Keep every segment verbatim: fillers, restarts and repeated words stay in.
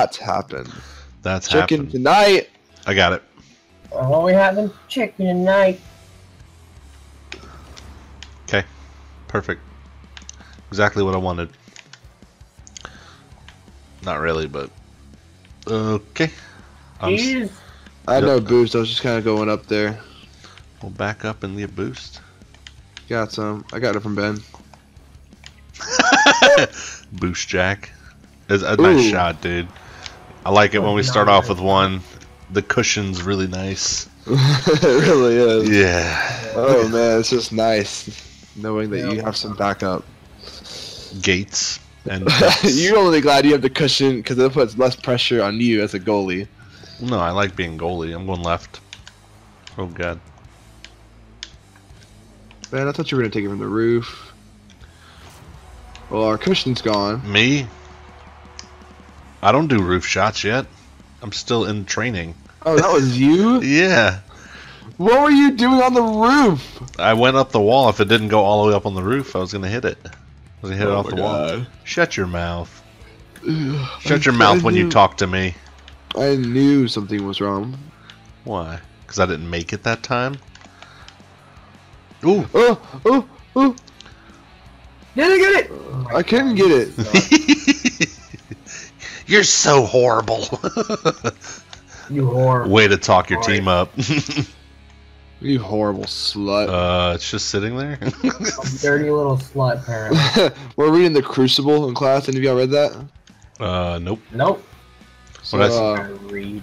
That's happened. That's chicken happened. Tonight. I got it. Oh, we're having chicken tonight. Okay, perfect. Exactly what I wanted. Not really, but okay. Jeez. I know boost. I was just kind of going up there. We'll back up and leave boost. Got some. I got it from Ben. Boost Jack. That's a nice Ooh. shot, dude. I like it when we start off with one. The cushion's really nice. It really is. Yeah. Oh, man. It's just nice knowing that yeah, you have some backup. Gates. And You're only glad you have the cushion because it puts less pressure on you as a goalie. No, I like being goalie. I'm going left. Oh, God. Man, I thought you were going to take it from the roof. Well, our cushion's gone. Me? I don't do roof shots yet. I'm still in training. Oh, that was you? Yeah. What were you doing on the roof? I went up the wall. If it didn't go all the way up on the roof, I was going to hit it. I was going to hit oh it off the God. wall. Shut your mouth. Ugh, Shut I, your mouth I when knew, you talk to me. I knew something was wrong. Why? Because I didn't make it that time? Ooh. Oh, oh, oh. Did I get it? Uh, I couldn't get it. You're so horrible. You horrible. Way to talk your team up. You horrible slut. Uh, it's just sitting there. Dirty little slut, apparently. Were we in the Crucible in class? Any of y'all read that? Uh, nope. Nope. So, what uh, I read.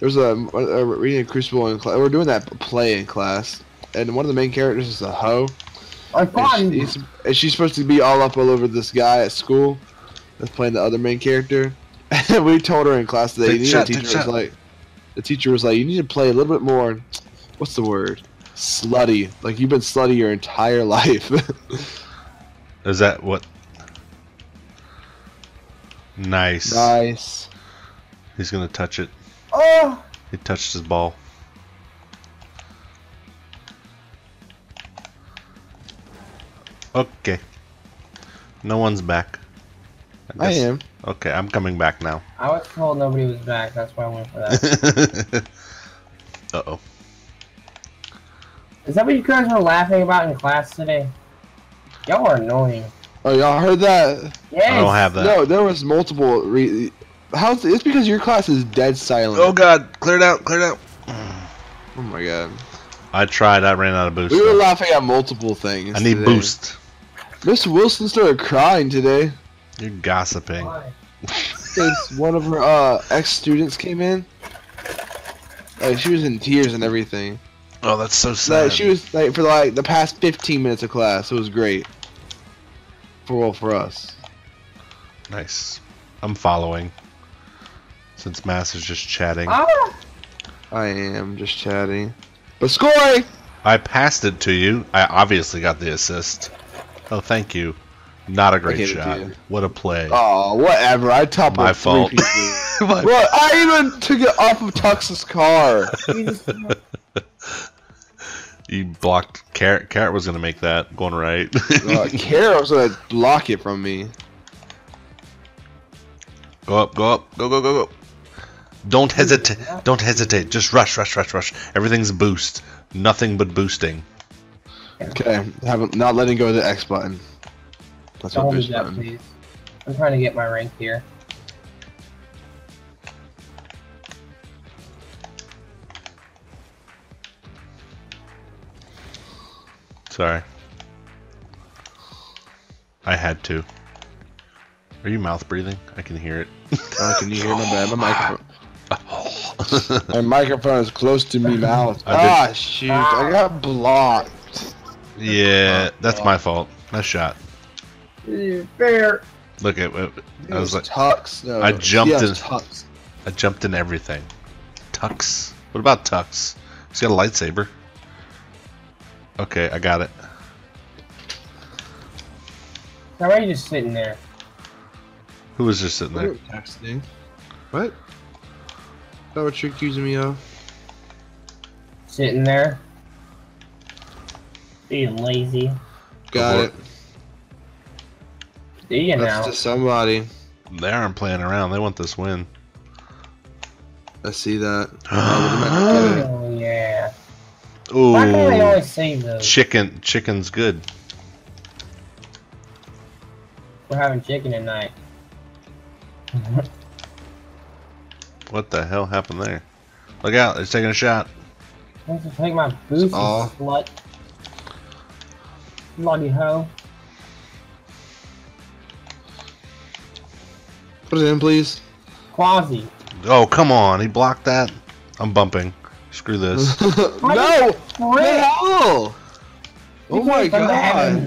There's a, a reading a Crucible in class. We're doing that play in class, and one of the main characters is a hoe. And, she, he's, and she's supposed to be all up all over this guy at school that's playing the other main character. And we told her in class today, you need shot, a teacher was like, the teacher was like, you need to play a little bit more, what's the word? Slutty. Like, you've been slutty your entire life. Is that what? Nice. Nice. He's going to touch it. Oh! He touched his ball. Okay. No one's back. I, I am. Okay, I'm coming back now. I was told nobody was back. That's why I went for that. Uh-oh. Is that what you guys were laughing about in class today? Y'all are annoying. Oh, y'all heard that? Yes. I don't have that. No, there was multiple re... How's it's because your class is dead silent. Oh, God. Cleared out. Cleared out. Oh, my God. I tried. I ran out of boost. We were laughing at multiple things. I need today. boost. Miss Wilson started crying today. You're gossiping. Because one of her uh, ex-students came in. Like, she was in tears and everything. Oh, that's so sad. Like, she was like for like the past fifteen minutes of class. It was great. For all for us. Nice. I'm following. Since Mass is just chatting. Ah! I am just chatting. But scoring! I passed it to you. I obviously got the assist. Oh, thank you. Not a great shot. What a play. Oh, whatever. I top my fault. My Bro, I even took it off of Tux's car. You blocked Carrot. Carrot was gonna make that going right. uh, Carrot was gonna block it from me. Go up. Go up. Go go go go. Don't hesitate. Don't hesitate. Just rush, rush, rush, rush. Everything's boost. Nothing but boosting. Okay. Haven't not letting go of the X button. That's Don't do that, please. I'm trying to get my rank here. Sorry. I had to. Are you mouth breathing? I can hear it. Oh, can you hear my bad? My microphone. My microphone is close to me mouth. Ah, did. shoot. Ah. I got blocked. Yeah, that's my fault. Nice shot. Fair. Look at it, I was like Tux. No, I jumped in Tux. I jumped in everything. Tux. What about Tux? He's got a lightsaber. Okay, I got it. Now why are you just sitting there? Who was just sitting there? Texting. What? Is that what you're accusing me of? Sitting there. Being lazy. Got it. That's now. to somebody. They aren't playing around. They want this win. I see that. Uh, oh, yeah. Ooh. Why can't I always see those? Chicken. Chicken's good. We're having chicken tonight. What the hell happened there? Look out, it's taking a shot. I have to take my boots, oh. Slut. Bloody hoe. Put it in, please. Quasi. Oh, come on, he blocked that. I'm bumping. Screw this. No! No! Oh my god.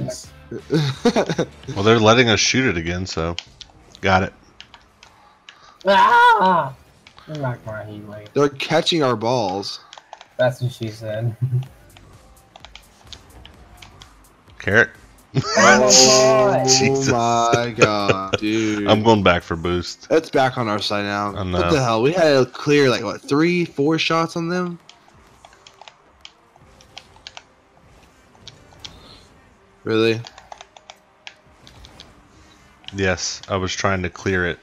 Well, they're letting us shoot it again, so. Got it. Ah! They're not gonna heat wave. They're catching our balls. That's what she said. Carrot. Oh, Jesus. My god, dude. I'm going back for boost. That's back on our side now. I know. What the hell? We had a clear, like, what, three, four shots on them? Really? Yes, I was trying to clear it.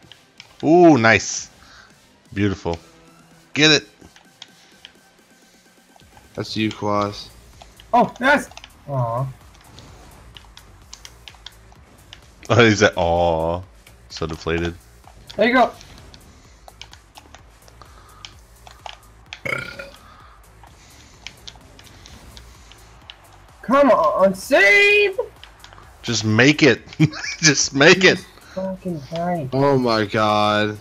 Ooh, nice. Beautiful. Get it. That's you, Quaz. Oh, yes. Aww. Oh, he's at aww. So deflated. There you go. Come on, save! Just make it. Just make it. Fucking right. Oh my god.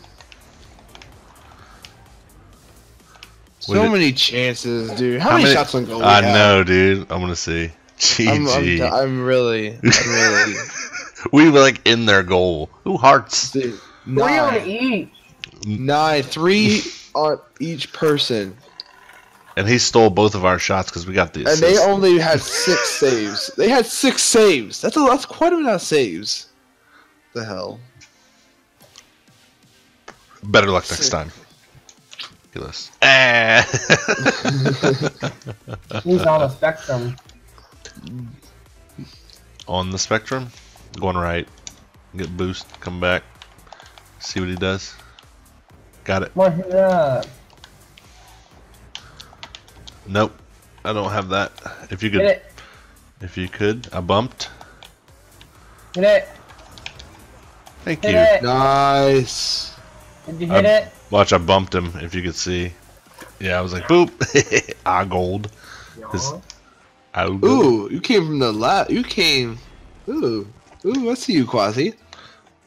So did, many chances, dude. How, how many, many shots on goal? I have? know, dude. I'm gonna see. G G. I'm, I'm, I'm really, I'm really. We were like in their goal. Who hearts? Dude, nine. Three on each. Nine, three on each person. And he stole both of our shots because we got the. Assist. And they only had six saves. They had six saves. That's a, that's quite a amount of saves. The hell. Better luck six. next time. Ridiculous. Ah. He's on the spectrum. On the spectrum, going right. Get boost. Come back. See what he does. Got it. What is that? Nope. I don't have that. If you could, if you could, I bumped. Hit it. Thank hit you. It. Nice. Did you hit I, it? Watch, I bumped him. If you could see, yeah, I was like, boop, I gold. His, I gold. Ooh, you came from the left. You came. Ooh, ooh, I see you, Quasi.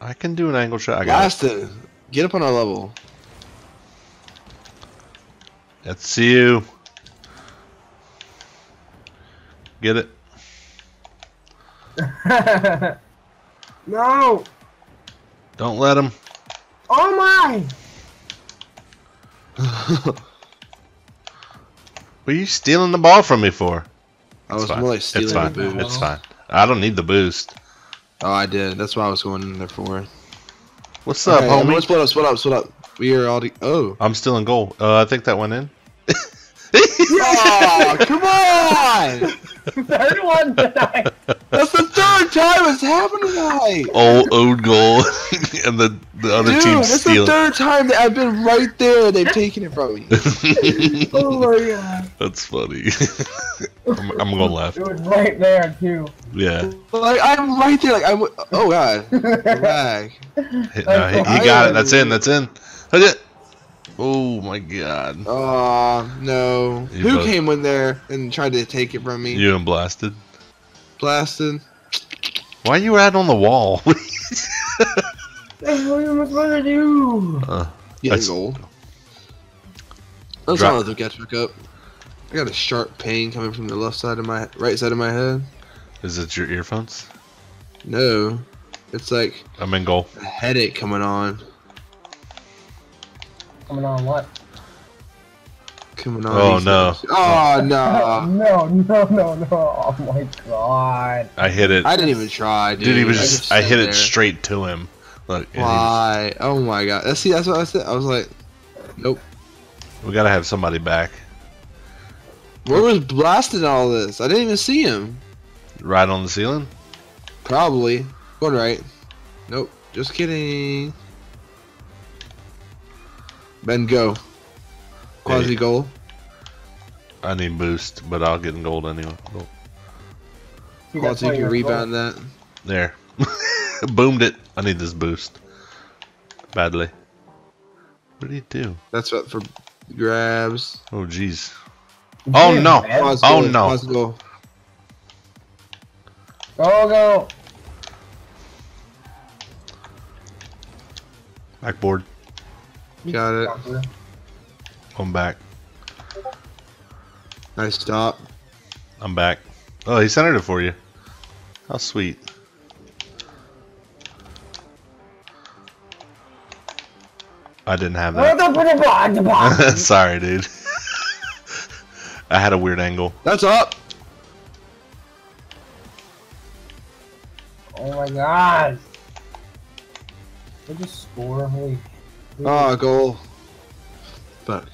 I can do an angle shot. I got it. Get up on our level. Let's see you. Get it. No. Don't let him. Oh my. What are you stealing the ball from me for? I was more like stealing the boost. It's fine. I don't need the boost. Oh, I did. That's what I was going in there for. What's up, homie? What's up? What's up? What's up? We are all. The oh, I'm still in goal. Uh, I think that went in. Oh, come on! Third one tonight. That's the third time it's happened tonight. All old goal, and the the other Dude, team stealing. Dude, that's the third time that I've been right there. And they've taken it from me. Oh my god. That's funny. I'm, I'm gonna laugh. It was right there too. Yeah. Like I'm right there. Like I'm. Oh god. Lag. No, he, he got it. That's in. That's in. That's it. Oh my god. Aw, uh, no. You Who both. came in there and tried to take it from me? You and Blasted. Blasted. Why you out on the wall? What are you trying to do? Uh, Get that's... goal. That's Drop. all I got to pick up. I got a sharp pain coming from the left side of my right side of my head. Is it your earphones? No. It's like I'm in goal. A headache coming on. Coming on what? Coming on. Oh no. Oh no. No, no, no, no. Oh my god. I hit it. I didn't even try, dude. Dude, he was just, just I hit there. it straight to him. Look, Why? Just... Oh my god. That's, see, that's what I said. I was like, nope. We gotta have somebody back. Where was Blasted all this? I didn't even see him. Right on the ceiling? Probably. Going right. Nope. Just kidding. Ben, go. Quasi gold. I need boost, but I'll get in gold anyway. Cool. Quasi, you can rebound gold. That. There. Boomed it. I need this boost. Badly. What do you do? That's up for grabs. Oh, jeez. Oh, no. Quasi oh, gold. No. Quasi gold. Go, go. Backboard. Got it. I'm back. Nice stop. I'm back. Oh, he centered it for you. How sweet. I didn't have that. Sorry, dude. I had a weird angle. That's up. Oh my god. Did I just score? Holy. Ah, oh, goal. Fuck.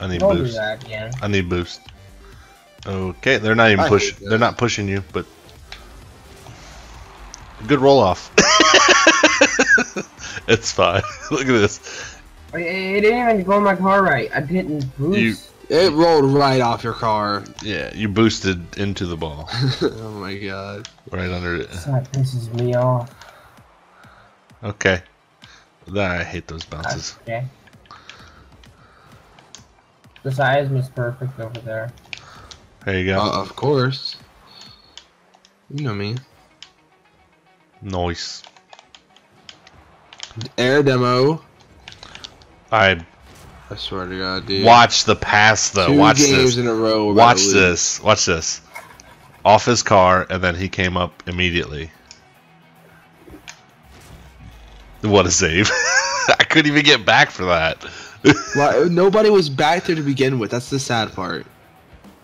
I need Don't boost. Do that again. I need boost. Okay, they're not even pushing. They're not pushing you, but good roll off. It's fine. Look at this. It, it didn't even go my car right. I didn't boost. You, it rolled right off your car. Yeah, you boosted into the ball. Oh my god. Right under it. That pisses me off. Okay. I hate those bounces. Okay. The size was perfect over there. There you go. Uh, of course. You know me. Nice. Air demo. I. I swear to God, dude. Watch the pass, though. Two watch games this. In a row. Watch this. Watch this. Off his car, and then he came up immediately. What a save! I couldn't even get back for that. Well, nobody was back there to begin with. That's the sad part.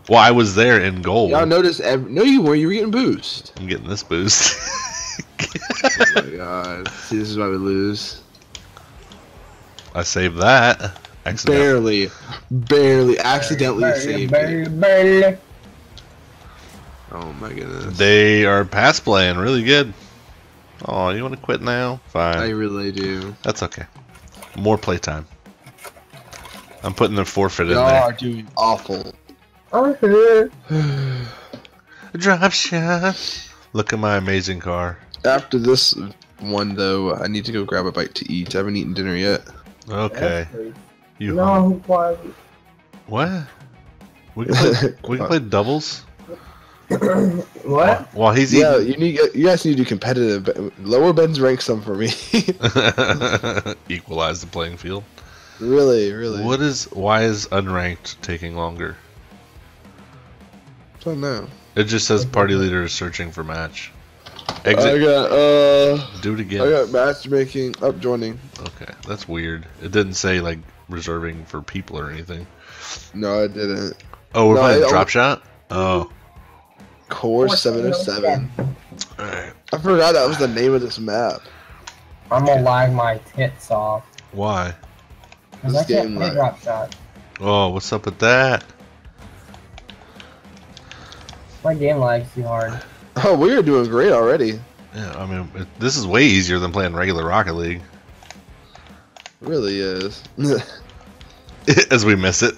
Well, I was there in goal. Y'all notice? Every... No, you were. You were getting boost. I'm getting this boost. Oh my god! See, this is why we lose. I saved that. Accidentally. Barely, barely, accidentally barely, saved barely, it. Barely. Oh my goodness! They are pass playing really good. Oh, you want to quit now? Fine. I really do. That's okay. More playtime. I'm putting the forfeit in there. Y'all are doing awful. Drop shot. Look at my amazing car. After this one, though, I need to go grab a bite to eat. I haven't eaten dinner yet. Okay. You no, why? What? We can play, we can play doubles? What? Well, he's eating. Yeah, you need. You guys need to do competitive. But lower Ben's rank some for me. Equalize the playing field. Really, really. What is? Why is unranked taking longer? I don't know. It just says party leader is searching for match. Exit. I got. Uh, do it again. I got matchmaking up joining. Okay, that's weird. It didn't say like reserving for people or anything. No, it didn't. Oh, we're no, playing I, drop I, shot. Oh. Core seven oh seven. Alright. I forgot that was the name of this map. I'm gonna lag my tits off. Why? Because I can't play drop shot. Oh, what's up with that? My game lags too hard. Oh, we are doing great already. Yeah, I mean, it, this is way easier than playing regular Rocket League. It really is. As we miss it.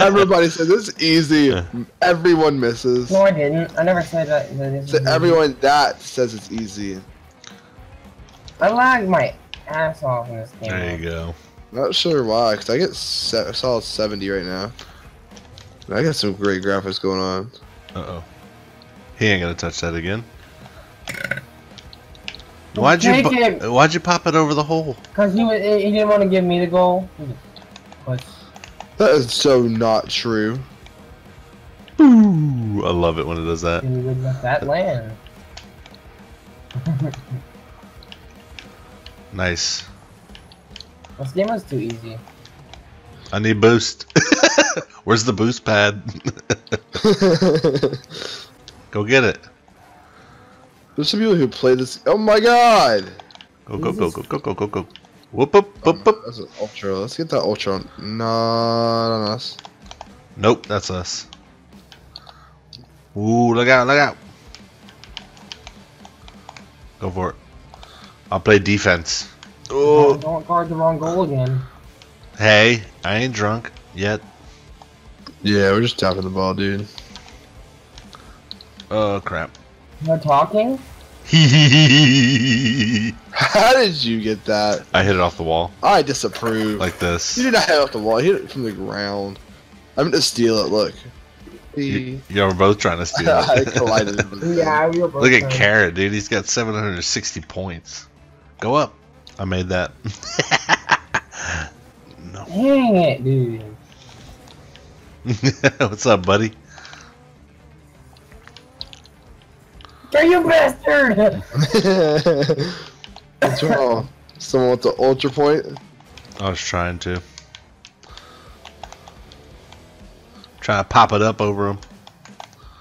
Everybody said this is easy. Everyone misses. No, I didn't. I never said that. that so everyone that says it's easy. I lagged my ass off in this game. There you go. Not sure why, because I get se solid seventy right now. I got some great graphics going on. Uh-oh. He ain't gonna touch that again. Why'd you, why'd you pop it over the hole? Because he, he didn't want to give me the goal. But that is so not true. Ooh, I love it when it does that. And you would let that land. Nice. This game was too easy. I need boost. Where's the boost pad? Go get it. There's some people who play this. Oh my god! Go go go go go go go go! Whoop whoop whoop whoop! That's an ultra. Let's get that ultra. Not on us. Nope, that's us. Ooh, look out! Look out! Go for it. I'll play defense. Oh! Don't guard the wrong goal again. Hey, I ain't drunk yet. Yeah, we're just talking the ball, dude. Oh, crap. We're talking? How did you get that? I hit it off the wall. I disapprove. Like this. You did not hit it off the wall. You hit it from the ground. I'm going to steal it, look. You, yeah, we're both trying to steal it. I collided with it. Yeah, we were both Look at Carrot, dude. He's got seven hundred sixty points. Go up. I made that. No. Dang it, dude. What's up, buddy? Are you bastard? What's wrong? Someone with the ultra point? I was trying to. Trying to pop it up over him.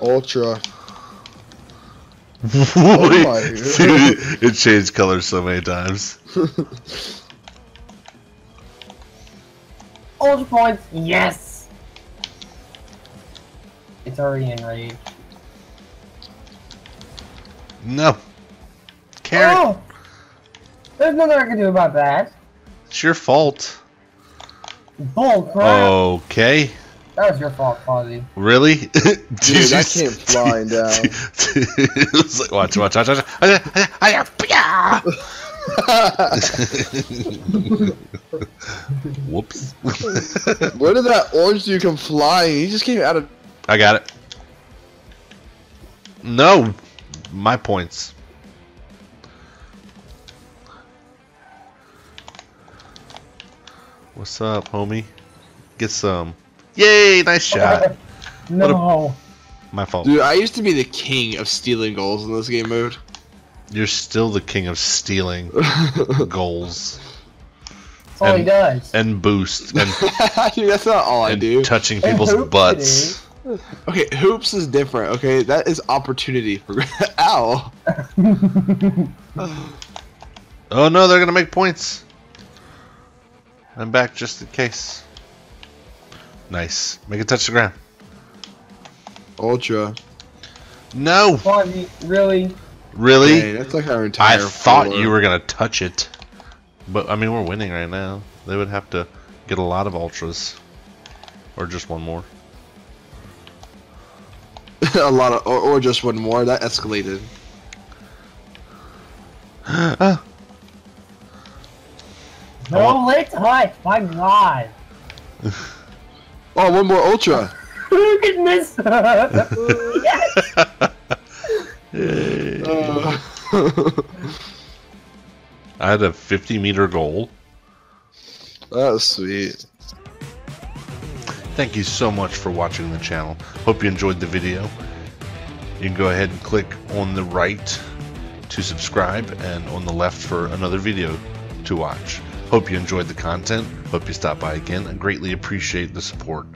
Ultra. Oh my dude, it changed colors so many times. Ultra points, yes! It's already enraged. No. Carrot. Oh, there's nothing I can do about that. It's your fault. Bull crap. Okay. That was your fault, Fozzie. Really? Dude, dude, I came flying down. It was like, watch, watch, watch, watch. Whoops. Where did that orange dude come flying? He just came out of... I got it. No. My points. What's up, homie? Get some. Yay! Nice shot. No. A... My fault. Dude, I used to be the king of stealing goals in this game mode. You're still the king of stealing goals. That's and, all he does. And boost. And, dude, that's not all and I do. Touching people's butts. Okay, hoops is different, okay? That is opportunity for... Ow! Oh no, they're gonna make points! I'm back just in case. Nice. Make it touch the ground. Ultra. No! Fozzie, really? Really? Hey, that's like our entire I thought floor. You were gonna touch it. But, I mean, we're winning right now. They would have to get a lot of ultras. Or just one more. A lot of, or, or just one more. That escalated. Ah. No, let's hide. My God. Oh, one more ultra. Look at this. Yes. Hey. uh. I had a fifty meter goal. That was sweet. Thank you so much for watching the channel. Hope you enjoyed the video. You can go ahead and click on the right to subscribe and on the left for another video to watch. Hope you enjoyed the content. Hope you stop by again. I greatly appreciate the support.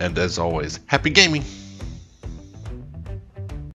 And as always, happy gaming!